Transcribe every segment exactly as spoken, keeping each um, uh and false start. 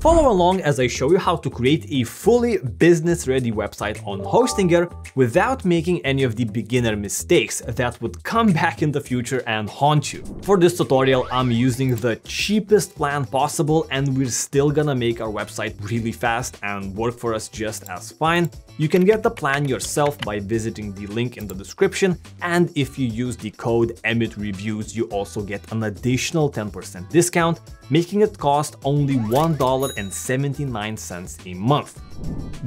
Follow along as I show you how to create a fully business-ready website on Hostinger without making any of the beginner mistakes that would come back in the future and haunt you. For this tutorial, I'm using the cheapest plan possible, and we're still gonna make our website really fast and work for us just as fine. You can get the plan yourself by visiting the link in the description, and if you use the code EmitReviews, you also get an additional ten percent discount, making it cost only one dollar and seventy-nine cents a month.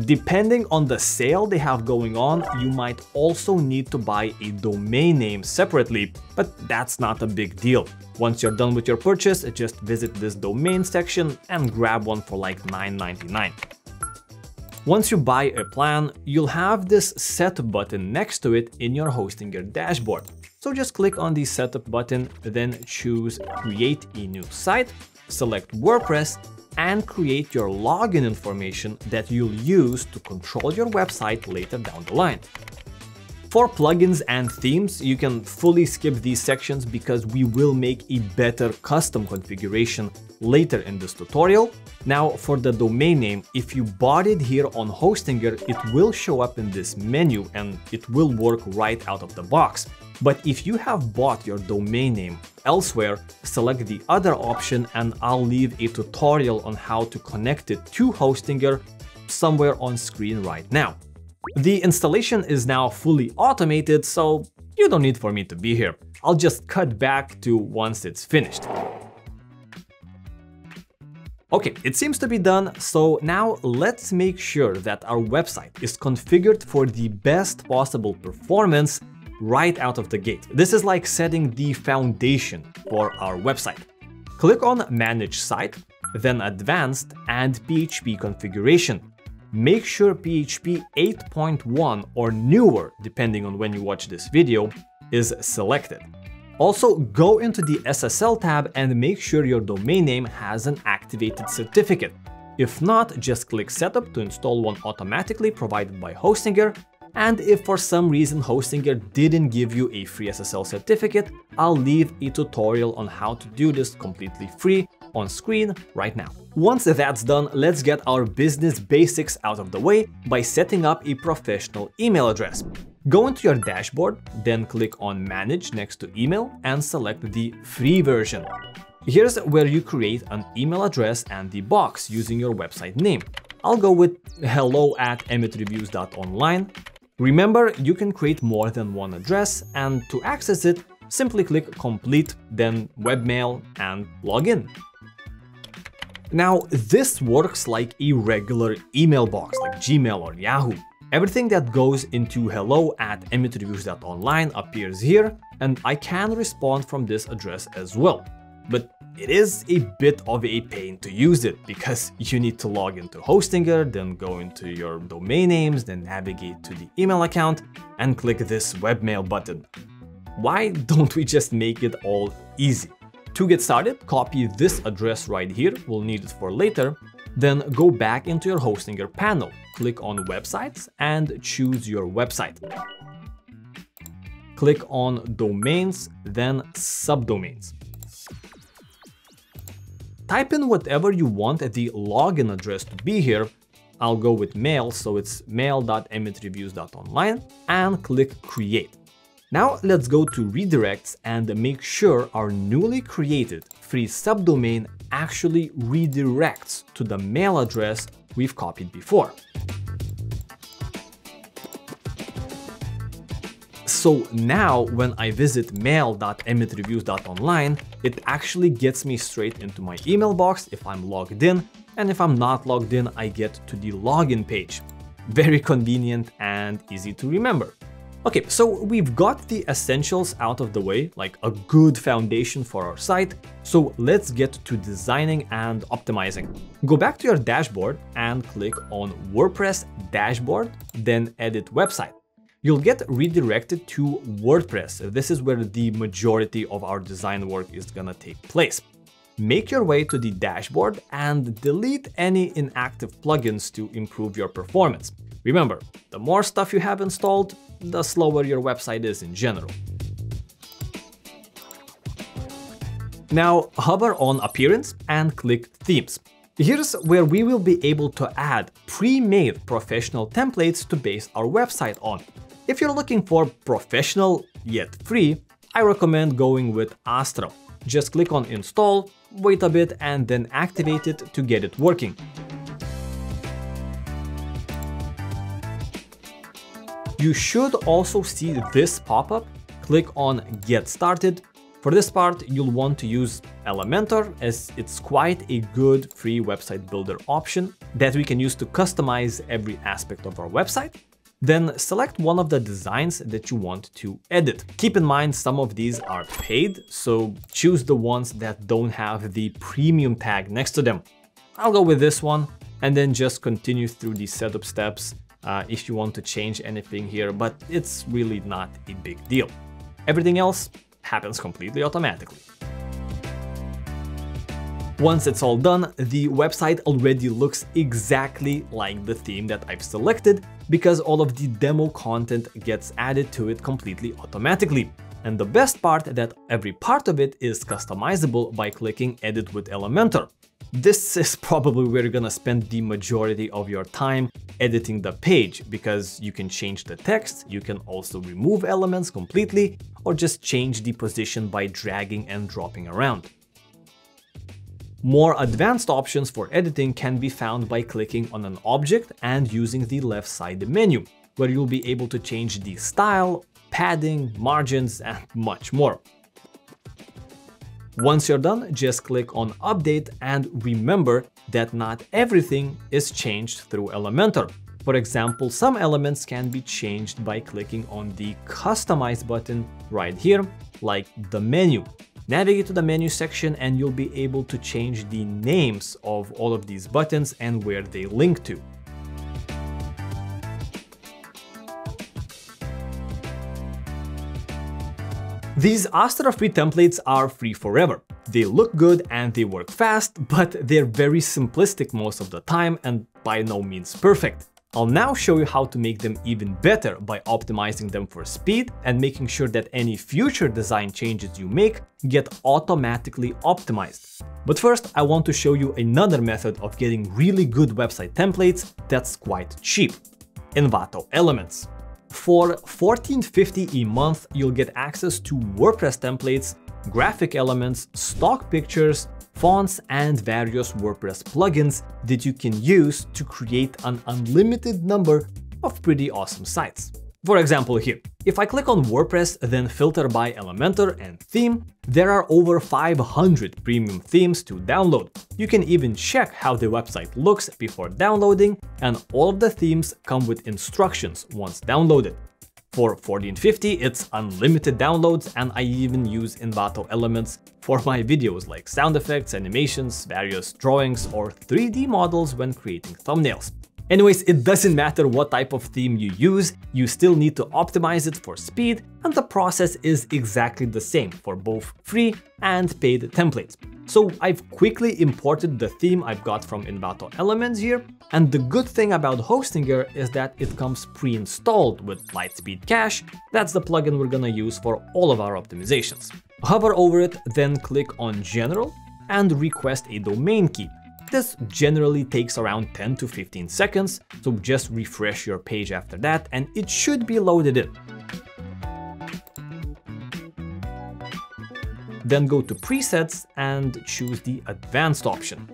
Depending on the sale they have going on, you might also need to buy a domain name separately, but that's not a big deal. Once you're done with your purchase, just visit this domain section and grab one for like nine ninety-nine. Once you buy a plan, you'll have this Set button next to it in your Hostinger dashboard. So just click on the Setup button, then choose Create a New Site, select WordPress, and create your login information that you'll use to control your website later down the line. For plugins and themes, you can fully skip these sections because we will make a better custom configuration later in this tutorial. Now, for the domain name, if you bought it here on Hostinger, it will show up in this menu and it will work right out of the box. But if you have bought your domain name elsewhere, select the other option, and I'll leave a tutorial on how to connect it to Hostinger somewhere on screen right now. The installation is now fully automated, so you don't need for me to be here. I'll just cut back to once it's finished. Okay, it seems to be done, so now let's make sure that our website is configured for the best possible performance right out of the gate. This is like setting the foundation for our website. Click on Manage Site, then Advanced and P H P Configuration. Make sure P H P eight point one or newer, depending on when you watch this video, is selected. Also, go into the S S L tab and make sure your domain name has an activated certificate. If not, just click Setup to install one automatically provided by Hostinger. And if for some reason Hostinger didn't give you a free S S L certificate, I'll leave a tutorial on how to do this completely free on screen right now. Once that's done, let's get our business basics out of the way by setting up a professional email address. Go into your dashboard, then click on Manage next to Email and select the free version. Here's where you create an email address and the box using your website name. I'll go with hello at emitreviews dot online. Remember, you can create more than one address, and to access it, simply click Complete, then Webmail and log in. Now, this works like a regular email box, like Gmail or Yahoo. Everything that goes into hello at emitreviews dot online appears here, and I can respond from this address as well. But it is a bit of a pain to use it, because you need to log into Hostinger, then go into your domain names, then navigate to the email account, and click this Webmail button. Why don't we just make it all easy? To get started, copy this address right here, we'll need it for later, then go back into your Hostinger panel, click on Websites and choose your website. Click on Domains, then Subdomains. Type in whatever you want the login address to be here. I'll go with mail, so it's mail dot emitreviews dot online and click Create. Now let's go to redirects and make sure our newly created free subdomain actually redirects to the mail address we've copied before. So now when I visit mail dot emitreviews dot online, it actually gets me straight into my email box if I'm logged in, and if I'm not logged in, I get to the login page. Very convenient and easy to remember. Okay, so we've got the essentials out of the way, like a good foundation for our site, so let's get to designing and optimizing. Go back to your dashboard and click on WordPress Dashboard, then Edit Website. You'll get redirected to WordPress. This is where the majority of our design work is gonna take place. Make your way to the dashboard and delete any inactive plugins to improve your performance. Remember, the more stuff you have installed, the slower your website is in general. Now hover on Appearance and click Themes. Here's where we will be able to add pre-made professional templates to base our website on. If you're looking for professional yet free, I recommend going with Astra. Just click on install, wait a bit and then activate it to get it working. You should also see this pop-up. Click on Get Started. For this part, you'll want to use Elementor, as it's quite a good free website builder option that we can use to customize every aspect of our website. Then select one of the designs that you want to edit. Keep in mind, some of these are paid, so choose the ones that don't have the premium tag next to them. I'll go with this one and then just continue through the setup steps uh, if you want to change anything here, but it's really not a big deal. Everything else happens completely automatically. Once it's all done, the website already looks exactly like the theme that I've selected, because all of the demo content gets added to it completely automatically. And the best part that every part of it is customizable by clicking Edit with Elementor. This is probably where you're gonna spend the majority of your time editing the page, because you can change the text, you can also remove elements completely, or just change the position by dragging and dropping around. More advanced options for editing can be found by clicking on an object and using the left side menu, where you'll be able to change the style, padding, margins, and much more. Once you're done, just click on Update and remember that not everything is changed through Elementor. For example, some elements can be changed by clicking on the Customize button right here, like the menu. Navigate to the menu section and you'll be able to change the names of all of these buttons and where they link to. These Astra free templates are free forever. They look good and they work fast, but they're very simplistic most of the time and by no means perfect. I'll now show you how to make them even better by optimizing them for speed and making sure that any future design changes you make get automatically optimized. But first, I want to show you another method of getting really good website templates that's quite cheap. Envato Elements. For fourteen fifty a month, you'll get access to WordPress templates, graphic elements, stock pictures, fonts and various WordPress plugins that you can use to create an unlimited number of pretty awesome sites. For example here, if I click on WordPress, then filter by Elementor and theme, there are over five hundred premium themes to download. You can even check how the website looks before downloading, and all of the themes come with instructions once downloaded. For fourteen fifty, it's unlimited downloads, and I even use Envato Elements for my videos like sound effects, animations, various drawings, or three D models when creating thumbnails. Anyways, it doesn't matter what type of theme you use, you still need to optimize it for speed, and the process is exactly the same for both free and paid templates. So I've quickly imported the theme I've got from Envato Elements here, and the good thing about Hostinger is that it comes pre-installed with LiteSpeed Cache. That's the plugin we're gonna use for all of our optimizations. Hover over it, then click on General and request a domain key. This generally takes around ten to fifteen seconds, so just refresh your page after that and it should be loaded in. Then go to presets and choose the advanced option.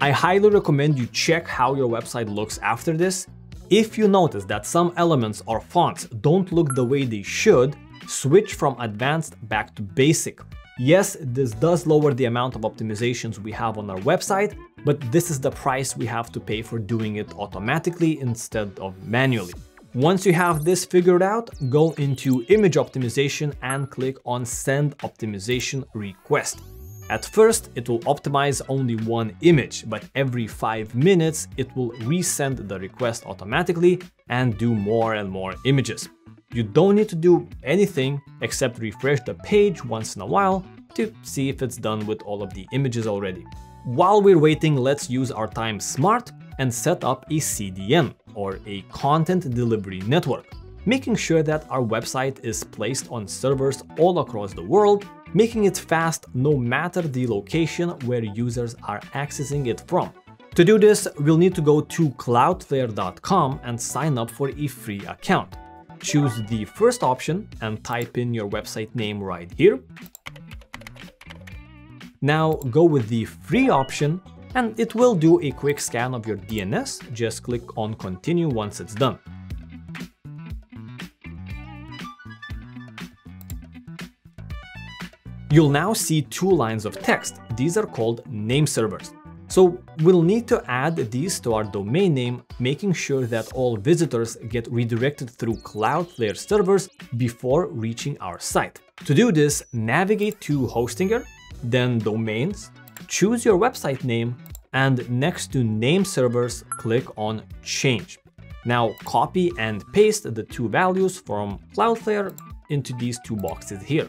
I highly recommend you check how your website looks after this. If you notice that some elements or fonts don't look the way they should, switch from advanced back to basic. Yes, this does lower the amount of optimizations we have on our website, but this is the price we have to pay for doing it automatically instead of manually. Once you have this figured out, go into Image Optimization and click on Send Optimization Request. At first, it will optimize only one image, but every five minutes, it will resend the request automatically and do more and more images. You don't need to do anything except refresh the page once in a while to see if it's done with all of the images already. While we're waiting, let's use our time smart and set up a C D N, or a content delivery network, making sure that our website is placed on servers all across the world making it fast no matter the location where users are accessing it from. To do this, we'll need to go to cloudflare dot com and sign up for a free account. Choose the first option and type in your website name right here. Now go with the free option and it will do a quick scan of your D N S. Just click on continue once it's done. You'll now see two lines of text. These are called name servers. So we'll need to add these to our domain name, making sure that all visitors get redirected through Cloudflare servers before reaching our site. To do this, navigate to Hostinger, then Domains, choose your website name, and next to Name Servers, click on Change. Now copy and paste the two values from Cloudflare into these two boxes here.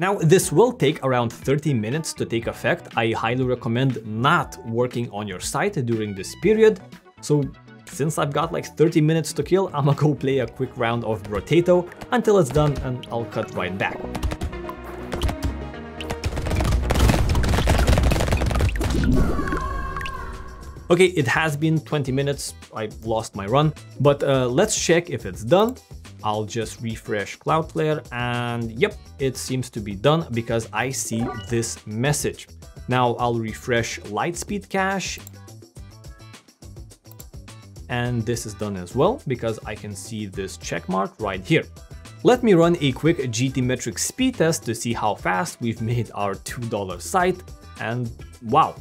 Now, this will take around thirty minutes to take effect. I highly recommend not working on your site during this period. So since I've got like thirty minutes to kill, I'm gonna go play a quick round of Brotato until it's done and I'll cut right back. Okay, it has been twenty minutes. I've lost my run, but uh, let's check if it's done. I'll just refresh Cloudflare and yep, it seems to be done because I see this message. Now I'll refresh LiteSpeed Cache. And this is done as well because I can see this check mark right here. Let me run a quick GTmetrix speed test to see how fast we've made our two dollar site. And wow,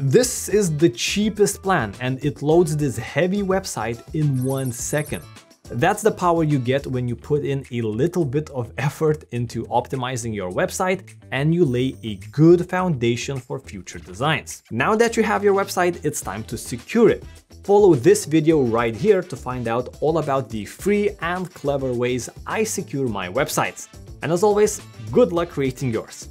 this is the cheapest plan and it loads this heavy website in one second. That's the power you get when you put in a little bit of effort into optimizing your website and you lay a good foundation for future designs. Now that you have your website, it's time to secure it. Follow this video right here to find out all about the free and clever ways I secure my websites. And as always, good luck creating yours.